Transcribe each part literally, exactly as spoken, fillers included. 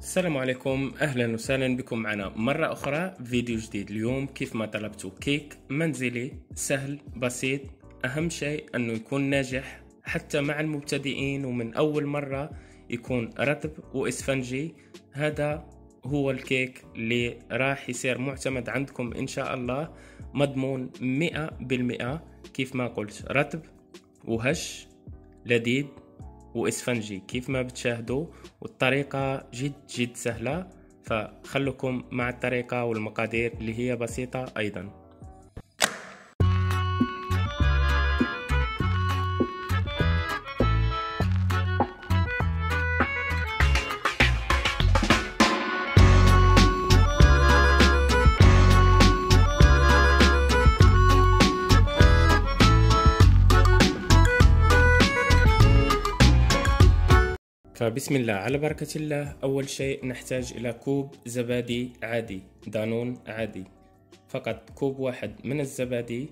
السلام عليكم، اهلا وسهلا بكم معنا مره اخرى فيديو جديد. اليوم كيف ما طلبتوا كيك منزلي سهل بسيط، اهم شيء انه يكون ناجح حتى مع المبتدئين ومن اول مره، يكون رطب واسفنجي. هذا هو الكيك اللي راح يصير معتمد عندكم ان شاء الله، مضمون مئة بالمئة. كيف ما قلت رطب وهش لذيذ واسفنجي كيف ما بتشاهدوا، والطريقة جد جد سهلة، فخلوكم مع الطريقة والمقادير اللي هي بسيطة ايضا. فبسم الله على بركة الله. أول شيء نحتاج إلى كوب زبادي عادي، دانون عادي، فقط كوب واحد من الزبادي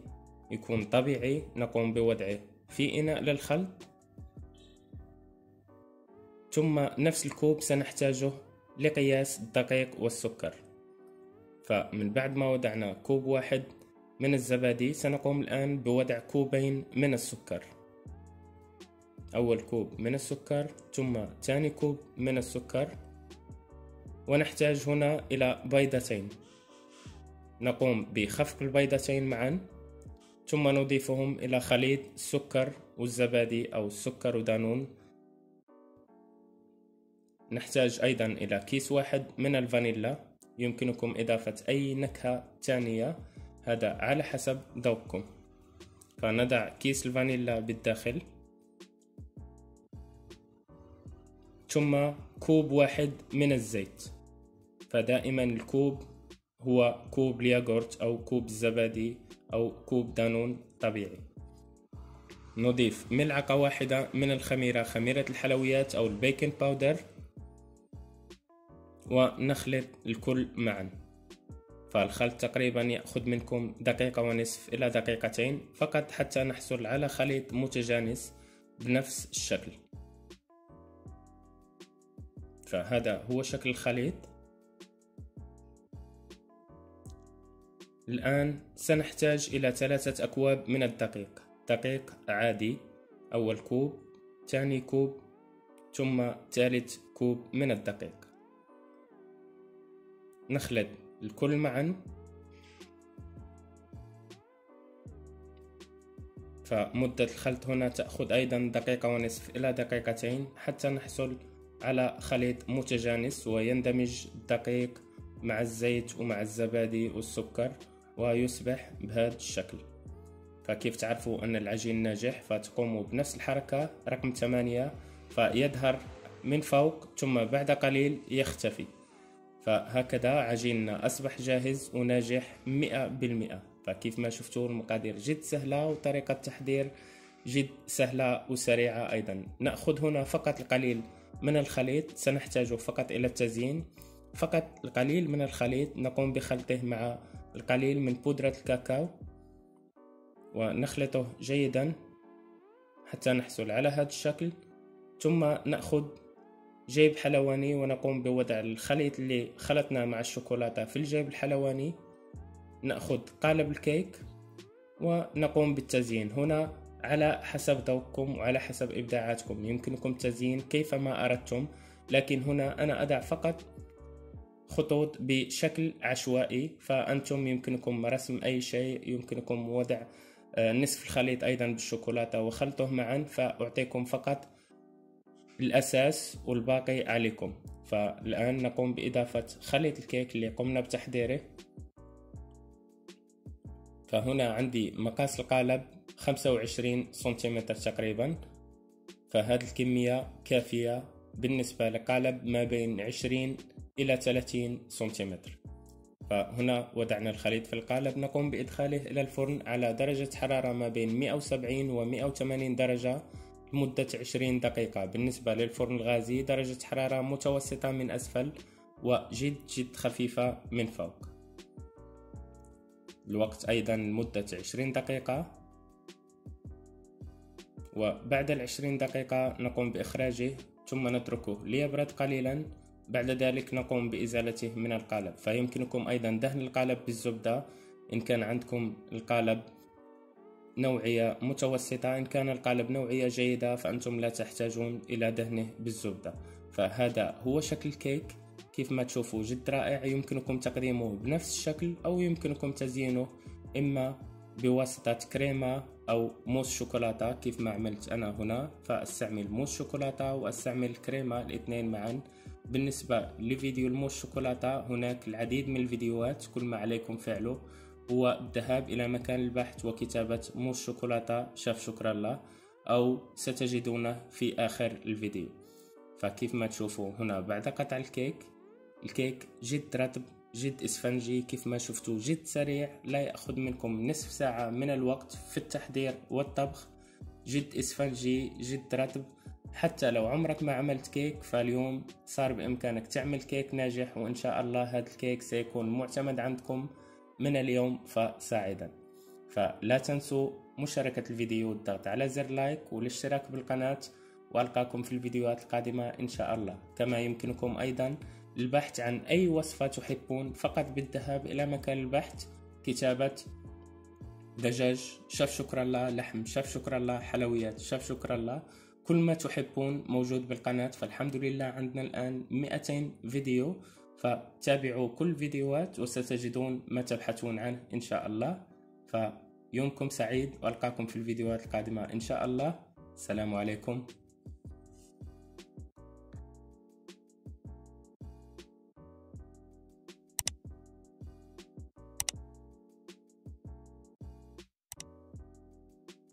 يكون طبيعي. نقوم بوضعه في إناء للخلط، ثم نفس الكوب سنحتاجه لقياس الدقيق والسكر. فمن بعد ما وضعنا كوب واحد من الزبادي، سنقوم الآن بوضع كوبين من السكر. أول كوب من السكر ثم ثاني كوب من السكر، ونحتاج هنا إلى بيضتين. نقوم بخفق البيضتين معا، ثم نضيفهم إلى خليط السكر والزبادي أو السكر ودانون. نحتاج أيضا إلى كيس واحد من الفانيلا، يمكنكم إضافة أي نكهة ثانية، هذا على حسب ذوقكم. فنضع كيس الفانيلا بالداخل، ثم كوب واحد من الزيت. فدائما الكوب هو كوب الياغورت أو كوب الزبادي أو كوب دانون طبيعي. نضيف ملعقة واحدة من الخميرة، خميرة الحلويات أو البيكنج باودر، ونخلط الكل معا. فالخلط تقريبا يأخذ منكم دقيقة ونصف إلى دقيقتين فقط، حتى نحصل على خليط متجانس بنفس الشكل. فهذا هو شكل الخليط. الآن سنحتاج إلى ثلاثة أكواب من الدقيق، دقيق عادي، أول كوب، ثاني كوب، ثم ثالث كوب من الدقيق. نخلط الكل معا. فمدة الخلط هنا تأخذ أيضا دقيقة ونصف إلى دقيقتين حتى نحصل على خليط متجانس، ويندمج الدقيق مع الزيت ومع الزبادي والسكر، ويصبح بهذا الشكل. فكيف تعرفوا أن العجين ناجح؟ فتقوموا بنفس الحركة رقم ثمانية، فيظهر من فوق ثم بعد قليل يختفي. فهكذا عجيننا أصبح جاهز وناجح مئة بالمئة. فكيف ما شفتوا المقادير جد سهلة، وطريقة التحضير جد سهلة وسريعة أيضا. نأخذ هنا فقط القليل من الخليط، سنحتاجه فقط إلى التزيين. فقط القليل من الخليط نقوم بخلطه مع القليل من بودرة الكاكاو، ونخلطه جيدا حتى نحصل على هذا الشكل. ثم نأخذ جيب حلواني، ونقوم بوضع الخليط اللي خلطنا مع الشوكولاتة في الجيب الحلواني. نأخذ قالب الكيك ونقوم بالتزيين هنا على حسب ذوقكم وعلى حسب إبداعاتكم، يمكنكم تزيين كيفما أردتم. لكن هنا أنا أضع فقط خطوط بشكل عشوائي، فأنتم يمكنكم رسم أي شيء، يمكنكم وضع نصف الخليط أيضا بالشوكولاتة وخلطه معا. فأعطيكم فقط الأساس والباقي عليكم. فالآن نقوم بإضافة خليط الكيك اللي قمنا بتحضيره. فهنا عندي مقاس القالب خمسة وعشرين سنتيمتر تقريبا، فهذه الكمية كافية بالنسبة لقالب ما بين عشرين إلى ثلاثين سنتيمتر. فهنا وضعنا الخليط في القالب، نقوم بإدخاله إلى الفرن على درجة حرارة ما بين مئة وسبعين و مئة وثمانين درجة لمدة عشرين دقيقة. بالنسبة للفرن الغازي درجة حرارة متوسطة من أسفل وجد جد خفيفة من فوق. الوقت أيضا لمدة عشرين دقيقة، وبعد العشرين دقيقة نقوم بإخراجه ثم نتركه ليبرد قليلا. بعد ذلك نقوم بإزالته من القالب. فيمكنكم أيضا دهن القالب بالزبدة إن كان عندكم القالب نوعية متوسطة. إن كان القالب نوعية جيدة فأنتم لا تحتاجون إلى دهنه بالزبدة. فهذا هو شكل الكيك كيف ما تشوفوا، جد رائع. يمكنكم تقديمه بنفس الشكل أو يمكنكم تزيينه إما بواسطة كريمة أو موس شوكولاتة كيف ما عملت أنا هنا، فأستعمل موس شوكولاتة وأستعمل كريمة الاثنين معا. بالنسبة لفيديو الموس شوكولاتة هناك العديد من الفيديوهات، كل ما عليكم فعله هو الذهاب إلى مكان البحث وكتابة موس شوكولاتة شيف شكرالله أو ستجدونه في آخر الفيديو. فكيف ما تشوفوا هنا بعد قطع الكيك، الكيك جد رطب جد اسفنجي كيف ما شفتوا، جد سريع لا يأخذ منكم نصف ساعة من الوقت في التحضير والطبخ، جد اسفنجي جد رطب. حتى لو عمرك ما عملت كيك فاليوم صار بإمكانك تعمل كيك ناجح، وإن شاء الله هذا الكيك سيكون معتمد عندكم من اليوم فصاعدا. فلا تنسوا مشاركة الفيديو والضغط على زر لايك والاشتراك بالقناة، وألقاكم في الفيديوهات القادمة إن شاء الله. كما يمكنكم أيضا البحث عن أي وصفة تحبون فقط بالذهاب إلى مكان البحث، كتابة دجاج شيف شكرالله، لحم شيف شكرالله، حلويات شيف شكرالله، كل ما تحبون موجود بالقناة. فالحمد لله عندنا الآن مئتين فيديو، فتابعوا كل فيديوهات وستجدون ما تبحثون عنه إن شاء الله. فيومكم سعيد وألقاكم في الفيديوهات القادمة إن شاء الله. السلام عليكم.